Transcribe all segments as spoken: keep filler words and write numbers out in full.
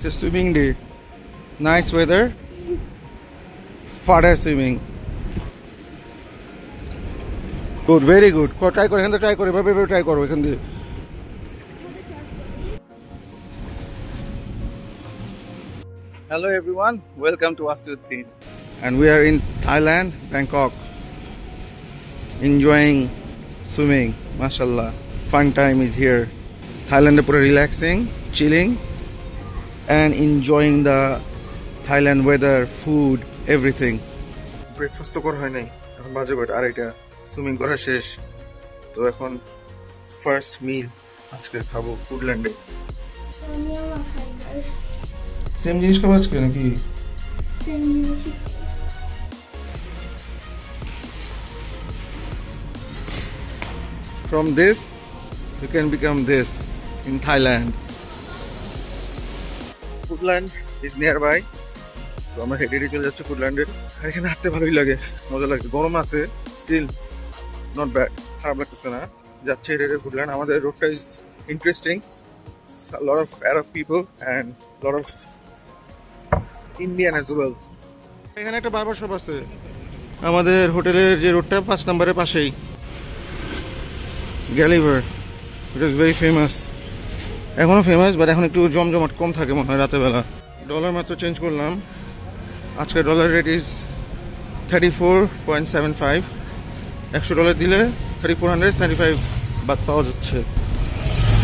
আজকে swimming day, nice weather, ফাটায় swimming, good, very good. Try করে, এখান থেকে ট্রাই করে, ভাবে ট্রাই করো এখান দিয়ে। Hello everyone, welcome to Wasi Uddin, and we are in Thailand, Bangkok, enjoying swimming. MashaAllah, fun time is here. Thailand is pretty relaxing, chilling, and enjoying the Thailand weather, food, everything. Breakfast to kor hoy nai, ekhon baje koyta, ar eta swimming kora shesh, to ekhon first meal ajke khabo Foodland e. Same জিনিস খাবো আজকে নাকি? From this you can become this in Thailand. Foodland is nearby, তো আমরা হেঁটে চলে যাচ্ছি ফুডল্যান্ডের। আর এখানে হাঁটতে ভালোই লাগে, মজা লাগছে, গরম আছে স্টিল নট ব্যাড, খারাপ লাগতেছে না, যাচ্ছে হেঁটে ফুডল্যান্ড। আমাদের রোডটা is interesting, a lot of Arab people and a lot of Indian as well. এখানে একটা বারবার শপ আছে আমাদের হোটেলের যে রোডটা পাঁচ নম্বরের পাশেই, Gulliver, it is very famous, এখনো ফেমাস, বাট এখন একটু জমজমাট কম থাকে মনে হয় রাতেবেলা। ডলার মাত্র চেঞ্জ করলাম, আজকে dollar rate is thirty four point seven five, একশো ডলার দিলে thirty four hundred seventy five বাদ পাওয়া যাচ্ছে।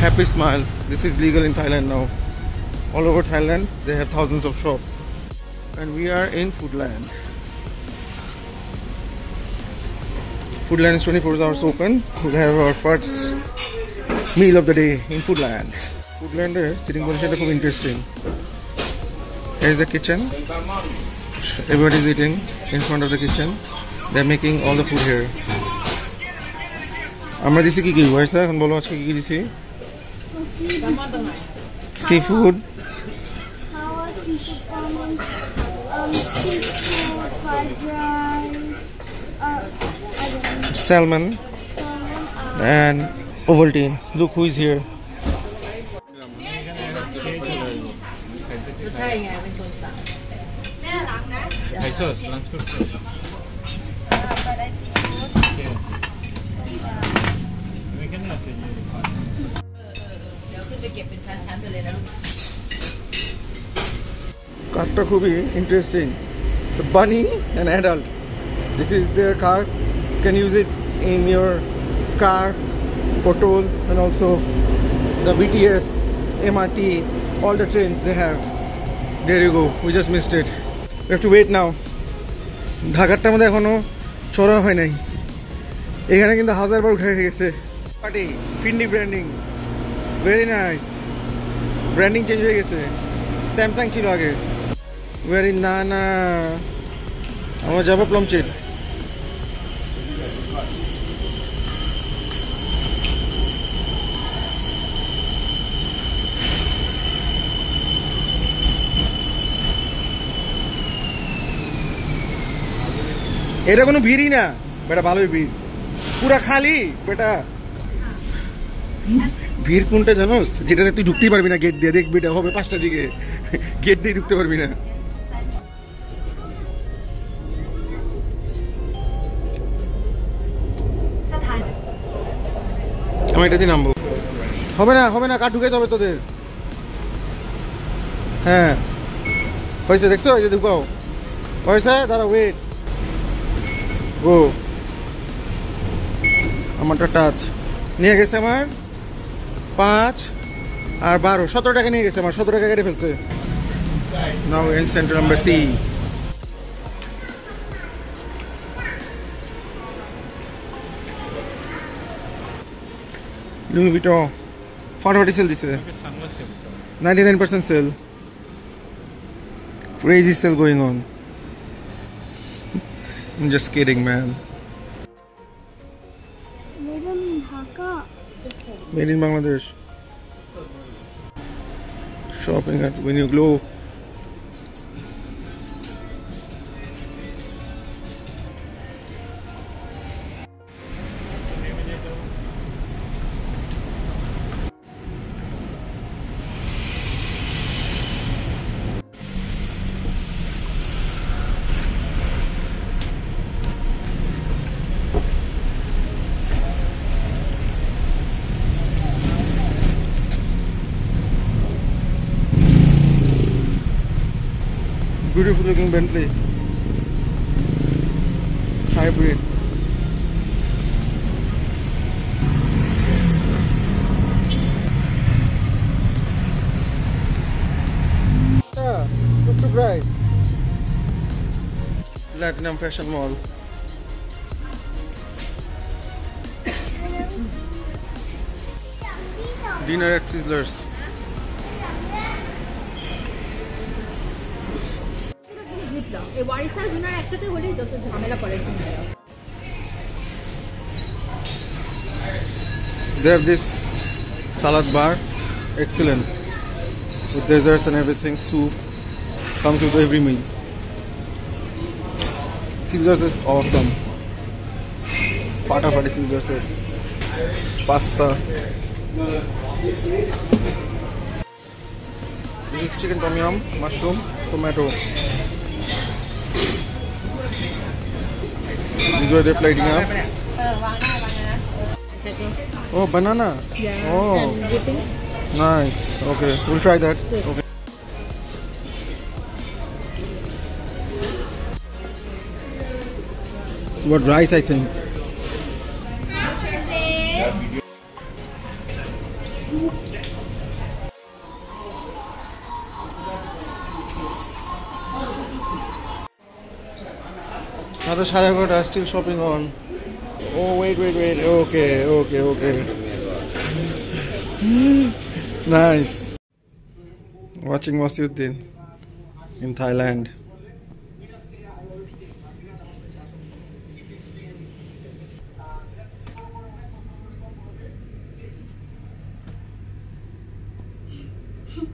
Happy Smile, this is legal in Thailand now, all over Thailand they have thousands of shops. And we are in Foodland. Foodland is twenty-four hours open. We'll have our first meal of the day in Foodland. Foodland er sitting position is quite interesting. Here is the kitchen. Everybody is eating in front of the kitchen. They are making all the food here. Amra disi ki ki hoyse ekhon bolo ajke ki ki disi? Seafood. Um, seafood, fried rice, uh, salmon, and Ovaltine. Look who is here. Carto cube, interesting. It's a bunny and adult. This is their car. You can use it in your car for toll, and also the V T S, M R T, all the trains they have. There you go. We just missed it. We have to wait now. Dhakatta modhe ekhono chora hoy nai. Ekhane kintu হাজার বার uthe geche. Party, Findi branding. Very nice. Branding change hoye geche. Samsung chilo age. Very nana. Our Jawa Plum chip. Eta kono bhiri na, beta bhaloi bhir. Pura khali, beta. ভিড় কোনটা জানোস? যেটাতে তুই ঢুকতেই পারবি না, gate দিয়ে দেখবি এটা হবে পাঁচটার দিকে, গেট দিয়ে ঢুকতে পারবি না। আমি এটাতেই নামবো। হবে না, হবে না, কার ঢুকে যাবে তোদের। হ্যাঁ হয়েছে, দেখছো এই যে ঢুকাও হয়েছে, তারা ওয়েট গো। আমারটা টাচ নিয়ে গেছে, আমার পাঁচ আর বারো সতেরো টাকা নিয়ে গেছে, আমার সতেরো টাকা কেটে ফেলছে। Now in centre number C. Louis Vuitton ফটাফটি সেল দিছে, ninety nine percent sale, crazy sale going on. I'm just kidding, man. Made in Bangladesh. Shopping at Winuglo. Beautiful looking Bentley. Hybrid. Yeah, good to drive. Latinum Fashion Mall. Dinner at Sizzlers. They have this salad bar, excellent, with desserts and everything. Soup comes with every meal. Caesars is awesome. Fata fati Caesars, pasta. This is chicken tom yum, mushroom, tomato. These are they plating up. Oh, banana. Yeah. Oh, nice. Okay, we'll try that. Okay. So what rice I think. Another Sharagot is still shopping on. Oh, wait, wait, wait. Okay, okay, okay. Nice. Watching Wasi Uddin in Thailand.